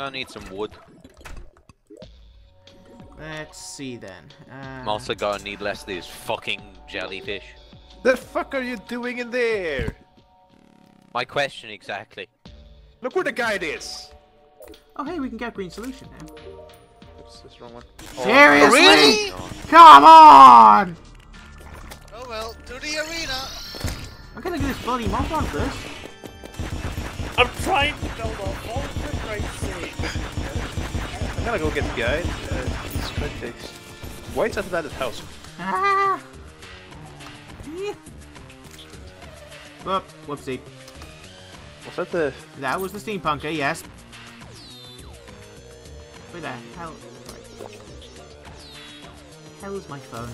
I'm gonna need some wood. Let's see then. I'm also gonna need less of these fucking jellyfish. The fuck are you doing in there? My question exactly. Look where the guide is! Oh hey, we can get a green solution now. Oops, that's the wrong one. Oh, seriously? Really? Come on! Oh well, to the arena! I'm gonna get this bloody Mothron first. I'm trying to build a whole great scene. I'm gonna go get the guide. Why is that about his house? Ah. Yeah. Oh, whoopsie. Was that the... That was the steampunker, yes. Where the hell... How is my phone?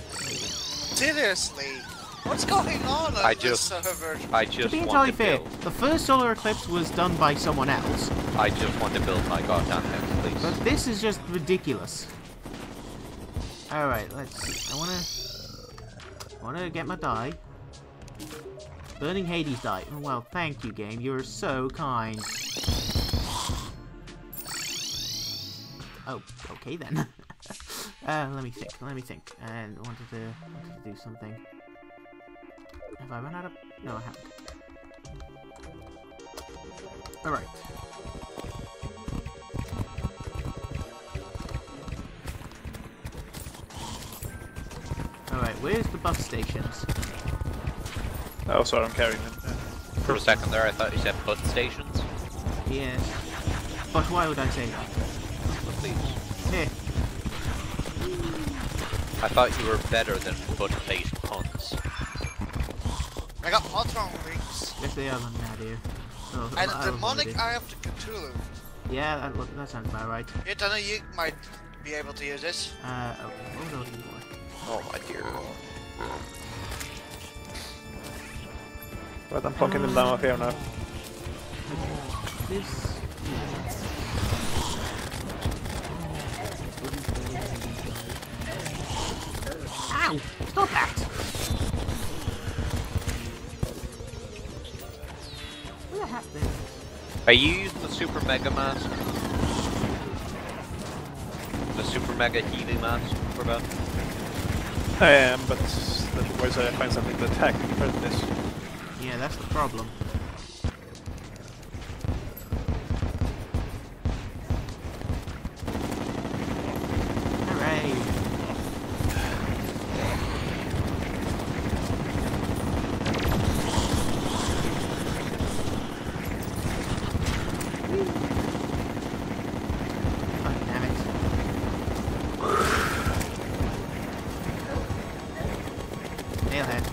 Seriously? What's going on this server? I just want to build. The first solar eclipse was done by someone else. I just want to build my goddamn house, please. But this is just ridiculous. Alright, let's see. I wanna get my die. Burning Hades die. Oh, well, thank you, game. You are so kind. Oh, okay then. Let me think. And wanted to do something. Have I run out of... No, I haven't. Alright. Alright, where's the bus stations? Oh, sorry, I'm carrying them. For a second there, I thought you said bus stations. Yeah. But why would I say that? Please. Yeah. I thought you were better than butt-faced puns. I got Mothron wings. Yes, they are on that here. Oh, and the demonic Eye of Cthulhu. Yeah, that sounds about right. Yeah, Thunder, you might be able to use this. Okay, we'll go to more. Oh my dear. Right, I'm fucking them down up here now. This... Ow! Stop that! What happened? Are you using the Super Mega Mask? The Super Mega Healing Mask for that? I am, but otherwise I find something to attack compared to this. Yeah, that's the problem. Hooray! Oh, damn it. Nailhead.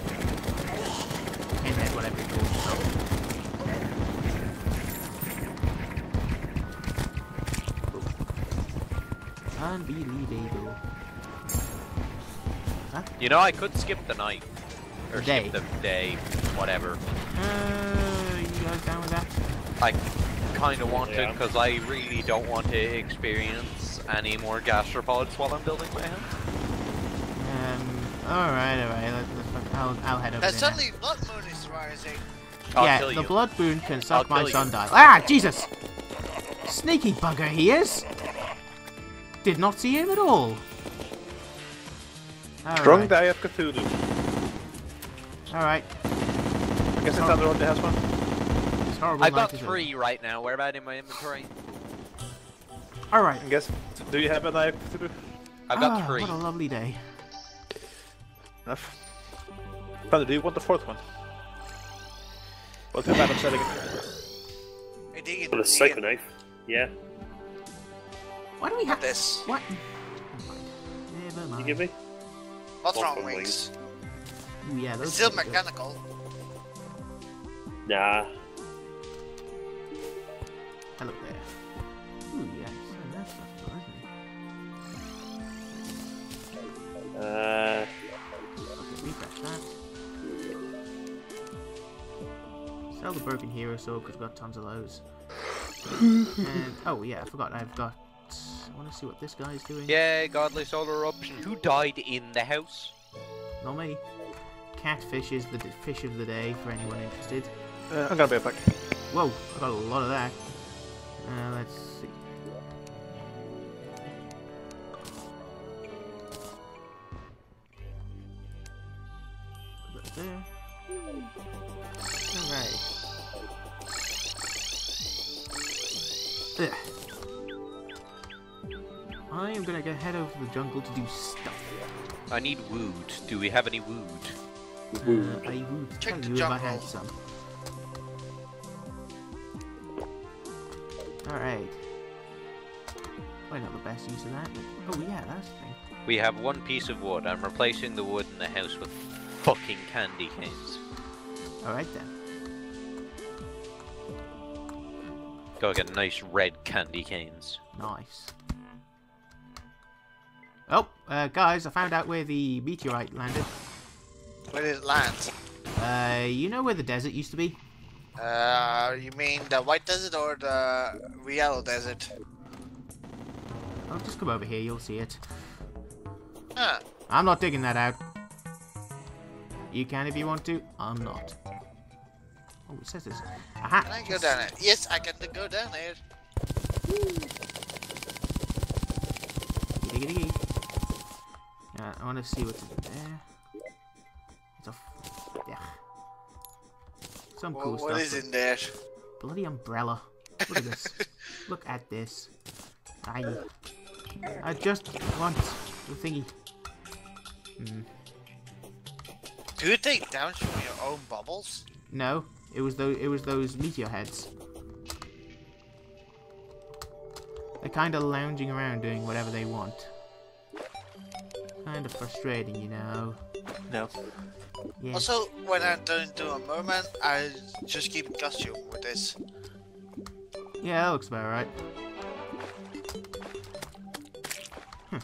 Unbelievable. Huh? You know, I could skip the night. Or day. Skip the day, whatever. You guys down with that? I kinda want to, because I really don't want to experience any more gastropods while I'm building my house. Alright, I'll head over there. That's suddenly blood moon is rising. Yeah, the blood moon can suck my sundial. Ah, Jesus! Sneaky bugger he is! Did not see him at all. Strong Eye of Cthulhu. Alright. I guess it's Thunder only has one. It's horrible. I've got three right now. Where about in my inventory? Alright. I guess. Do you have an Eye of Cthulhu? I've got three. What a lovely day. Enough. Thunder, do you want the fourth one? What's the matter of selling it? For the sake of knife. Yeah. Why do we have this? What? Never mind. You give me? Mothron wings. Ooh, yeah, those. It's still mechanical. Good. Nah. Hello there. Ooh, yeah. That's not good, isn't it? Okay, refresh that. Sell the broken hero sword because we've got tons of those. And oh yeah, I forgot. I've got. I want to see what this guy is doing. Yeah, godly solar eruption. Who died in the house? Not me. Catfish is the fish of the day for anyone interested. I'm gonna be back. Whoa, I got a lot of that. Let's see. Alright. I am gonna go head over to the jungle to do stuff. I need wood. Do we have any wood? Wood. I would tell you if I had some. Alright. Probably not the best use of that. But... oh yeah, that's the thing. We have one piece of wood. I'm replacing the wood in the house with fucking candy canes. Alright then. Go get nice red candy canes. Nice. Oh, guys, I found out where the meteorite landed. Where did it land? You know where the desert used to be? You mean the white desert or the yellow desert? I'll just come over here, you'll see it. Huh. I'm not digging that out. You can if you want to, I'm not. Oh, it says this. Aha! Can I go down there? Yes, I can go down there. Diggy diggy. I want to see what's in there. It's a yeah. Some cool stuff. What is in there? Bloody umbrella. Look at this. Look at this. I just want the thingy. Do you take damage from your own bubbles? No, it was those meteor heads. They're kind of lounging around doing whatever they want. Kind of frustrating, you know. No. Yeah. Also, when I don't do a merman, I just keep costume with this. Yeah, that looks about right. Huh.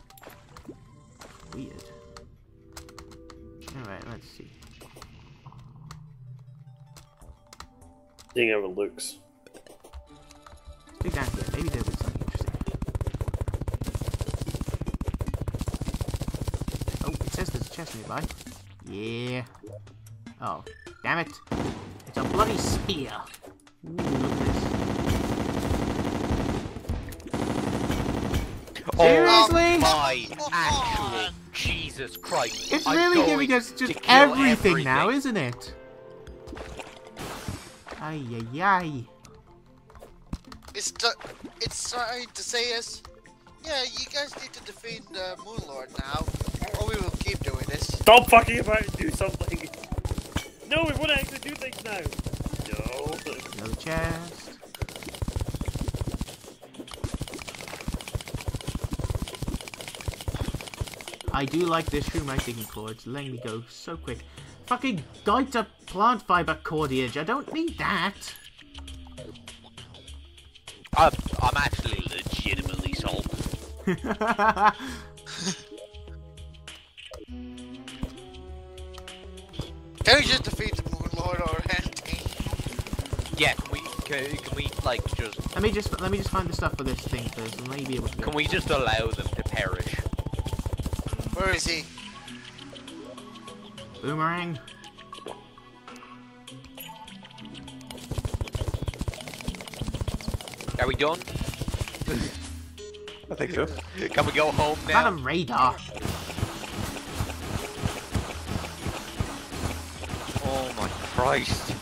Weird. Alright, let's see. Seeing how it looks. Let's dig down here. Maybe there was something interesting. Oh, it says there's a chest nearby. Yeah. Oh, damn it. It's a bloody spear. Ooh, look at this. Oh, seriously? My actual Jesus Christ. It's really giving us just everything now, isn't it? Ay, ay, ay. It's trying to say us, yeah, you guys need to defeat the Moon Lord now, or we will keep doing this. Stop fucking about and do something. No, we want to actually do things now. No. No chest. I do like this room I'm digging for. It's letting me go so quick. Fucking Gaita plant fiber cordage. I don't need that. I'm actually legitimately sold. Can we just defeat the Moon Lord or anything? Yeah, can we like just... Let me just find the stuff for this thing first, and maybe it will... Can we just allow them to perish? Where is he? Boomerang. Are we done? I think so. Can we go home now? Got a radar. Oh my Christ.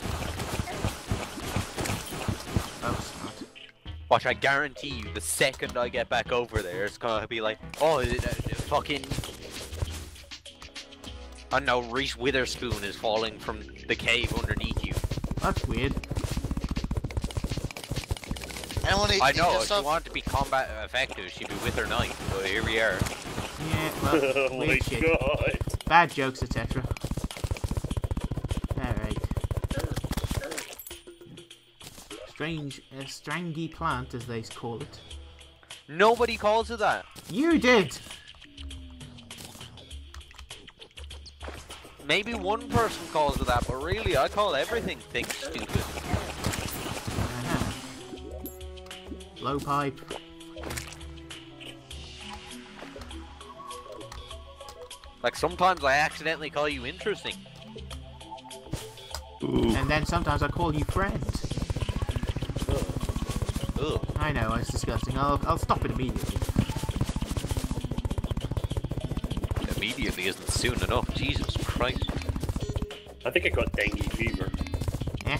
Oh, watch, I guarantee you the second I get back over there, it's gonna be like, oh, fucking... I don't know, Reese Witherspoon is falling from the cave underneath you. That's weird. I know, if she wanted to be combat effective, she'd be with her knife, but here we are. Yeah, well, oh my God. Bad jokes, etc. Alright. Strange, strangy plant, as they call it. Nobody calls it that. You did! Maybe one person calls it that, but really, I call everything think stupid. Low pipe. Like sometimes I accidentally call you interesting. Ooh. And then sometimes I call you friend. Ugh. Ugh. I know, it's disgusting. I'll stop it immediately. Immediately isn't soon enough, Jesus Christ. I think I got dengue fever. Yeah.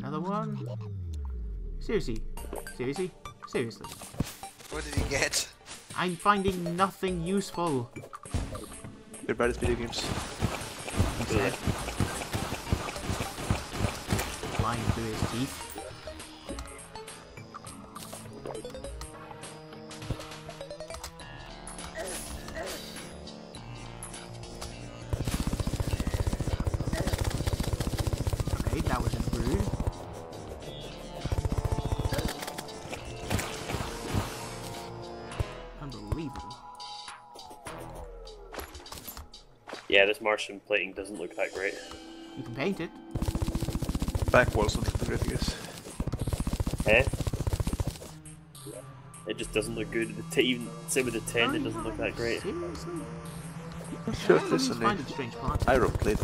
Another one? Seriously? Seriously? Seriously? What did he get? I'm finding nothing useful. They're bad at video games. Instead, flying through his teeth. Yeah, this Martian plating doesn't look that great. You can paint it. Back walls look good, I guess. Eh? It just doesn't look good. Even same with the 10, it doesn't look that great. Seriously? I'm sure this is a strange part. Aeroplate.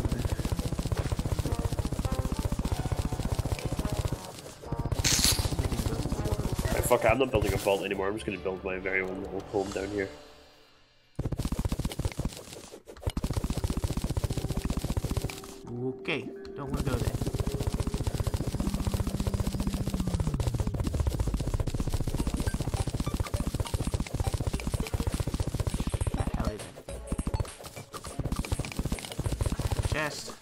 Right, fuck it, I'm not building a vault anymore. I'm just going to build my very own little home down here. Okay, don't want to go there. What the hell is it? Chest.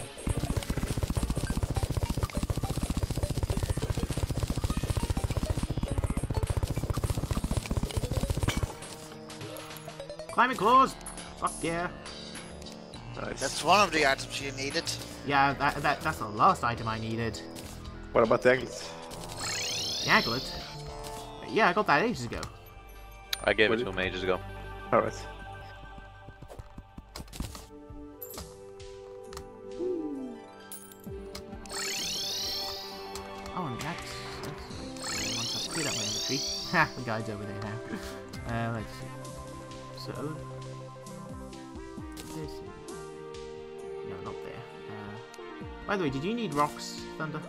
Climbing claws! Fuck yeah. Nice. That's one of the items you needed. Yeah, that's the last item I needed. What about the anklet? The anklet? Yeah, I got that ages ago. I gave it to him ages ago. Alright. Oh, and that's once I cleared up my inventory. Ha, the guy's over there now. Let's see. So... this is... no, not there. By the way, did you need rocks, Thunder?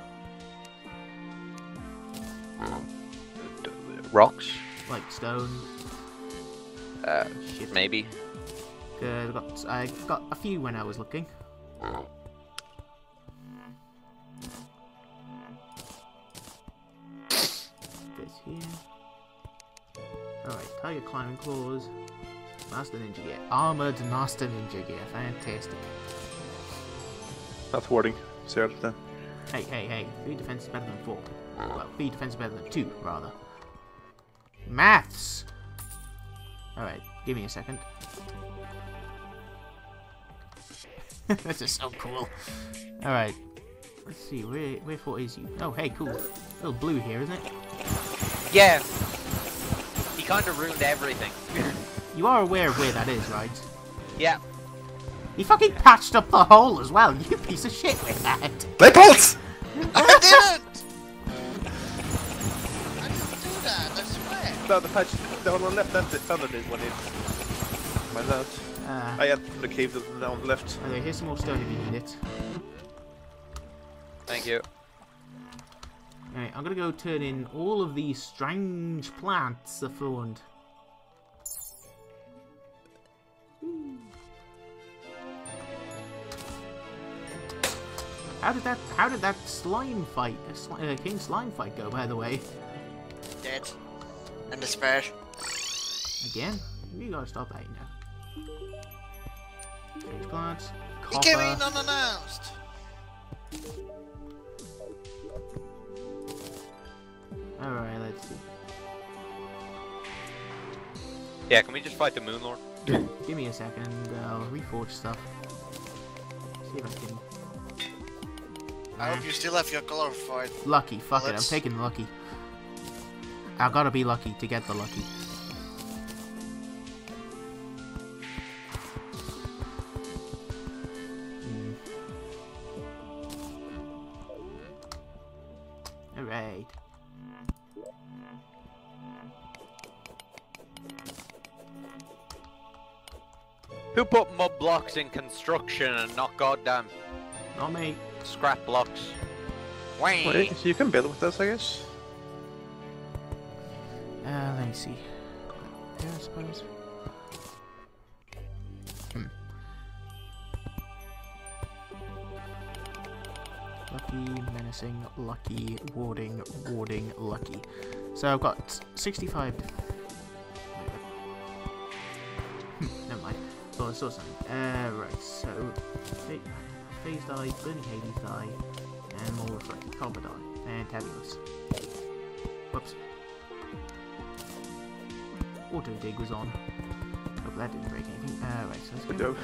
Rocks? Like stone? Shit. Maybe. Good, I got a few when I was looking. This here. Alright, Tiger Climbing Claws. Master Ninja Gear. Armored Master Ninja Gear. Fantastic. That's wording. Sir, then. Hey, hey, hey. 3 defense is better than 4. Well, 3 defense is better than 2, rather. Maths! Alright, give me a second. This is so cool. Alright. Let's see, where for is you? Oh, hey, cool. Little blue here, isn't it? Yeah. He kind of ruined everything. You are aware of where that is, right? Yeah. He fucking patched up the hole as well, you piece of shit with that! Nipples! I didn't! I didn't do that, I swear! No, the patch, the one on the left, that's it, Thunder did one in. My lad. I had the cave down the left. Okay, here's some more stone if you need it. Thank you. Alright, I'm gonna go turn in all of these strange plants I found. How did that slime fight, King Slime fight go, by the way? Dead. And despair. Again? You gotta stop that now. Change plants. He came in unannounced! Alright, let's see. Yeah, can we just fight the Moon Lord? Give me a second, I'll reforge stuff. See if I can... I hope you still have your color for it. Lucky, fuck it, I'm taking lucky. I gotta be lucky to get the lucky. Alright. Who put mob blocks in construction and not goddamn? Not me. Scrap blocks. Wait, so you can build with this, I guess? Let me see. Yeah, I suppose. Lucky, menacing, lucky, warding, warding, lucky. So I've got 65. Never mind. Oh, I saw something. Right, so phase die, burning Hades die, and more reflective copper die, and tabulous. Whoops. Auto dig was on. Hope that didn't break anything. Right, so let's go.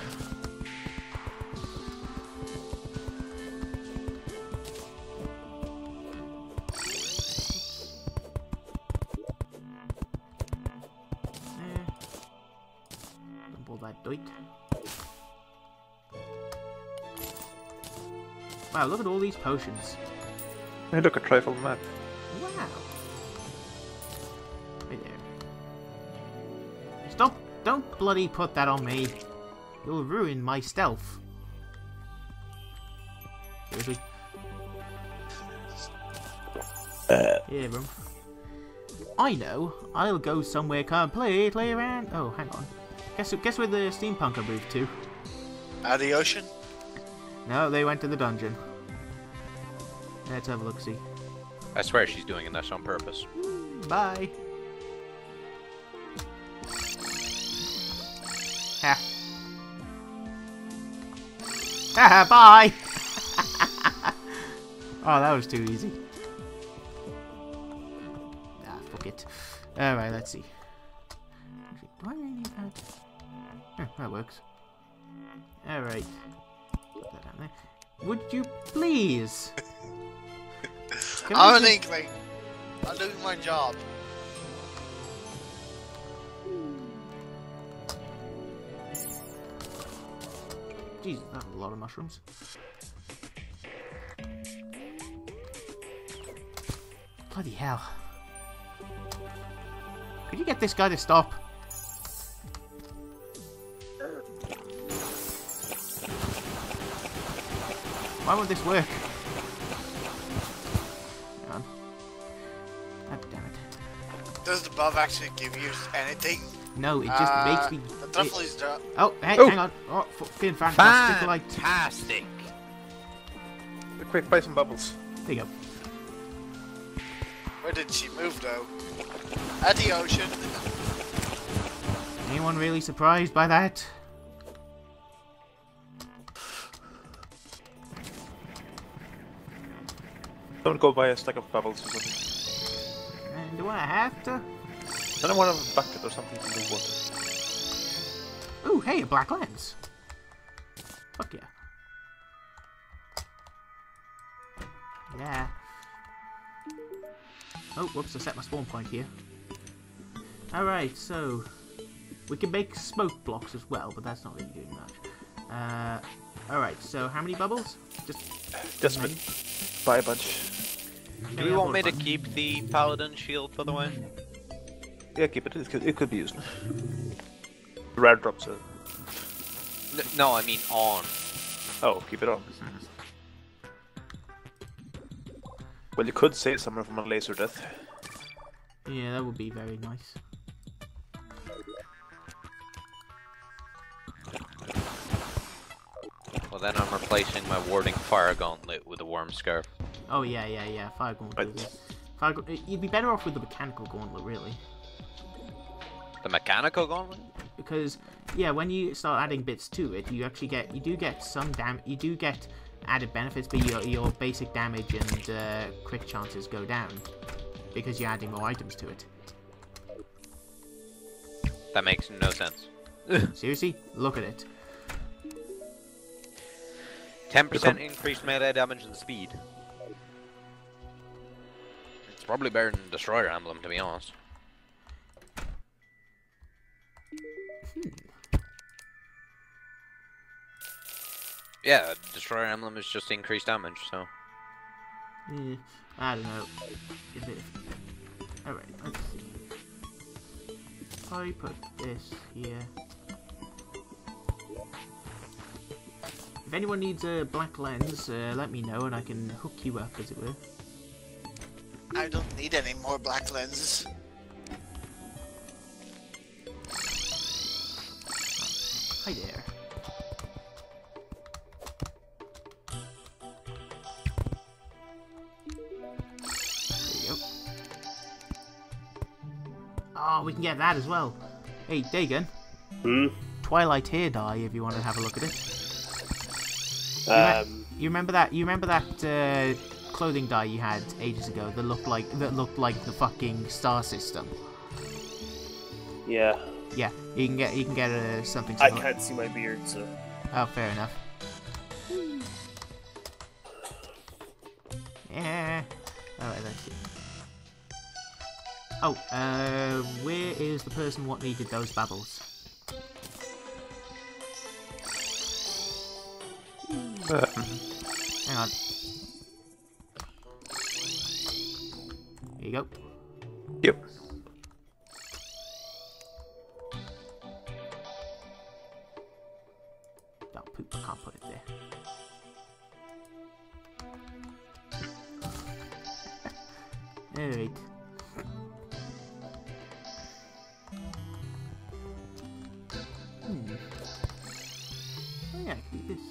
Wow, look at all these potions. Hey, look, a trifle map. Wow. Right there. Just don't bloody put that on me. You'll ruin my stealth. Seriously. Yeah, bro. I know. I'll go somewhere completely random. Oh, hang on. Guess where the steampunker moved to? Out of the ocean? No, they went to the dungeon. Let's have a look-see. I swear she's doing this on purpose. Bye. Ha. Ha bye! Oh, that was too easy. Ah, fuck it. Alright, let's see. Actually, do I really need that? That works. Alright. Put that down there. Would you please? I'm an inkling. I do my job. Jesus, that's a lot of mushrooms. Bloody hell. Could you get this guy to stop? Why won't this work? Hang on. Oh, damn it. Does the buff actually give you anything? No, it just makes me... The truffle is done. Oh, hey, hang on. Oh, fucking fantastic light. Fantastic! Quick, buy some bubbles. There you go. Where did she move, though? At the ocean. Anyone really surprised by that? Don't go buy a stack of bubbles or something. And do I have to? I don't want a bucket or something to do water. Ooh, hey, a black lens. Fuck yeah. Yeah. Oh, whoops, I set my spawn point here. Alright, so... We can make smoke blocks as well, but that's not really doing much. Alright, so how many bubbles? Just buy a bunch. Do you want me to keep the Paladin shield, by the way? Yeah, keep it. It could be used. Rare drops it. No, I mean on. Oh, keep it on. Well, you could save someone from a laser death. Yeah, that would be very nice. Well, then I'm replacing my warding fire gauntlet with a worm scarf. Oh yeah, fire gauntlet. Right. Fire gauntlet. You'd be better off with the mechanical gauntlet, really. The mechanical gauntlet? Because yeah, when you start adding bits to it, you actually get you do get added benefits, but your basic damage and crit chances go down because you're adding more items to it. That makes no sense. Seriously, look at it. 10% increased melee damage and speed. It's probably better than Destroyer emblem, to be honest. Yeah, Destroyer emblem is just increased damage, so... Yeah, I don't know. Alright, let's see. I put this here. If anyone needs a black lens, let me know and I can hook you up, as it were. I don't need any more black lenses. Hi there. There you go. Oh, we can get that as well. Hey, Dagon. Hmm? Twilight Tear Die, if you want to have a look at it. You remember that? You remember that clothing dye you had ages ago that looked like the fucking star system? Yeah. Yeah, you can get something similar. I can't see my beard, so. Oh, fair enough. Yeah. All right, that's it. Oh, where is the person what needed those bubbles? Hang on. Here you go. Yep. Oh, poop, I can't put it there. Alright. Oh yeah, I can do this.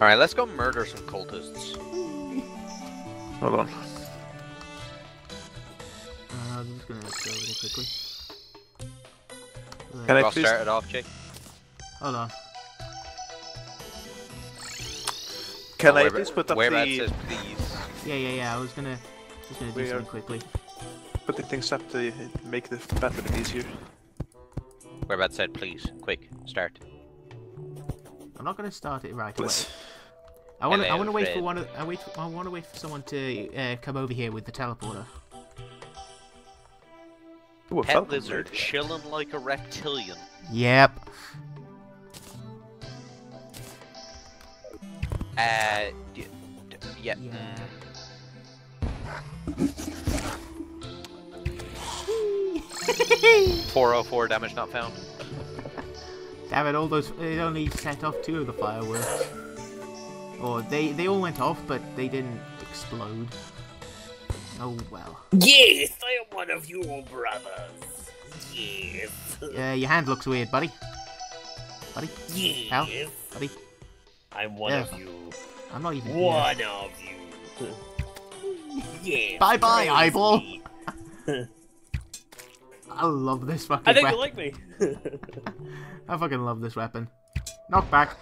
Alright, let's go murder some cultists. Hold on. I'm just gonna go really quickly. Right. Can I please start it off, Jake? Hold on. Can I please put up the... Says please. Yeah, I was gonna... do something quickly. Put the things up to make the battle a bit easier. Werbad said please. Quick, start. I'm not gonna start it right away. I want to wait for one. I want to wait for someone to come over here with the teleporter. Ooh, pet lizard chilling like a reptilian. Yep. Yeah. Mm. 404 damage not found. Damn it! All those it only set off 2 of the fireworks. Or they all went off, but they didn't explode. Oh well. Yes, I am one of your brothers. Yes. Your hand looks weird, buddy. Yes. Pal? Buddy. I'm one of you. I'm not even one of you. Yes. Bye bye, eyeball. I love this fucking weapon. I think you like me. I fucking love this weapon. Knockback.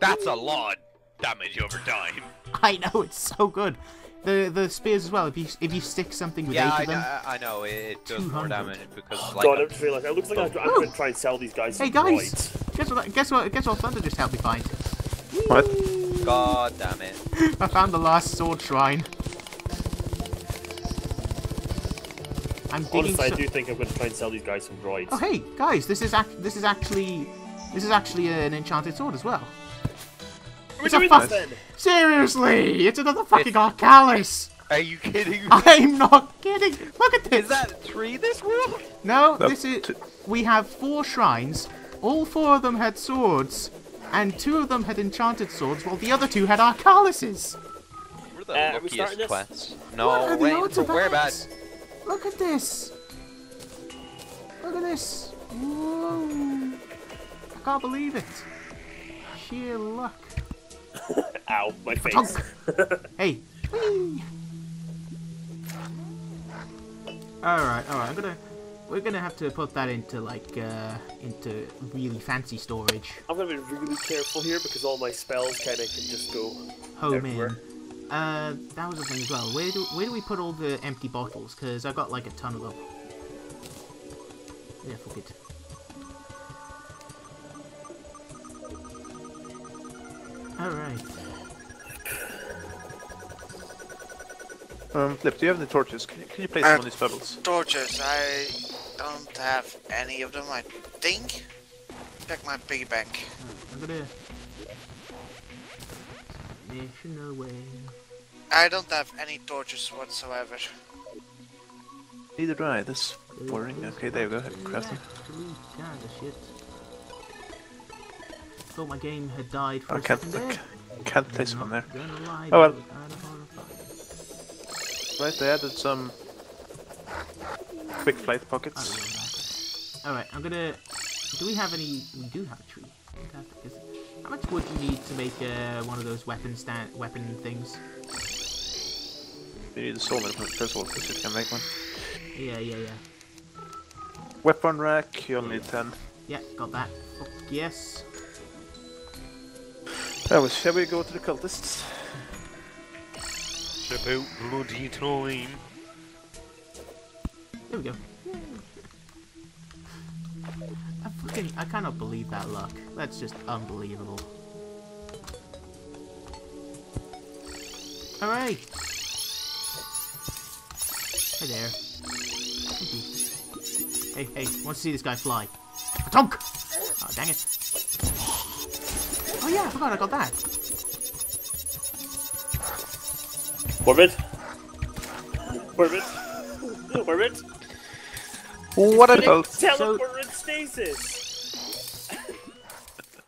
That's a lot of damage over time. I know, it's so good. The spears as well. If you stick something with 8 of them. Yeah, I know it does 200. More damage because like. God, I don't feel like it looks like I'm going to try and sell these guys. Hey guys, guess what? Thunder just helped me find. What? God damn it! I found the last sword shrine. Honestly, I do think I'm going to try and sell these guys some droids. Oh hey, guys, this is actually an enchanted sword as well. It's a fucking... Seriously, it's another fucking Arkhalis. Are you kidding me? I'm not kidding. Look at this. Is that 3 this world? No, this is. We have 4 shrines. All 4 of them had swords, and 2 of them had enchanted swords, while the other 2 had Arkhalises. We're the luckiest class. No, wait, we're bad. Look at this! Look at this! Whoa! I can't believe it! Sheer luck! Ow, my face! Hey! Whee! Alright, we're gonna have to put that into into really fancy storage. I'm gonna be really careful here because all my spells kinda can just go everywhere. Home in. That was a thing as well. Where do we put all the empty bottles? Because I've got like a ton of them. Yeah, fuck it. Alright. Flip, do you have any torches? Can you place them on these bubbles? Torches? I don't have any of them, I think. Check my piggy bank. I'm gonna... National way. I don't have any torches whatsoever. Neither do I, that's boring. Okay, there we go, craft them. Thought my game had died for a second there. I can't place one there. Oh well. right? They added some quick flight pockets. Alright, I'm gonna... Do we have any... We do have a tree. Fantastic. How much wood do you need to make one of those weapon things? You need a sawmill first of all, because you can make one. Yeah. Weapon rack, you only need 10. Yeah, got that. Fuck yes. Shall we go to the cultists? It's about bloody time. There we go. I cannot believe that luck. That's just unbelievable. Alright! Hey there. Hey, want to see this guy fly? A tonk! Oh, dang it. Oh yeah, I forgot I got that. Orbit. What about teleported stasis?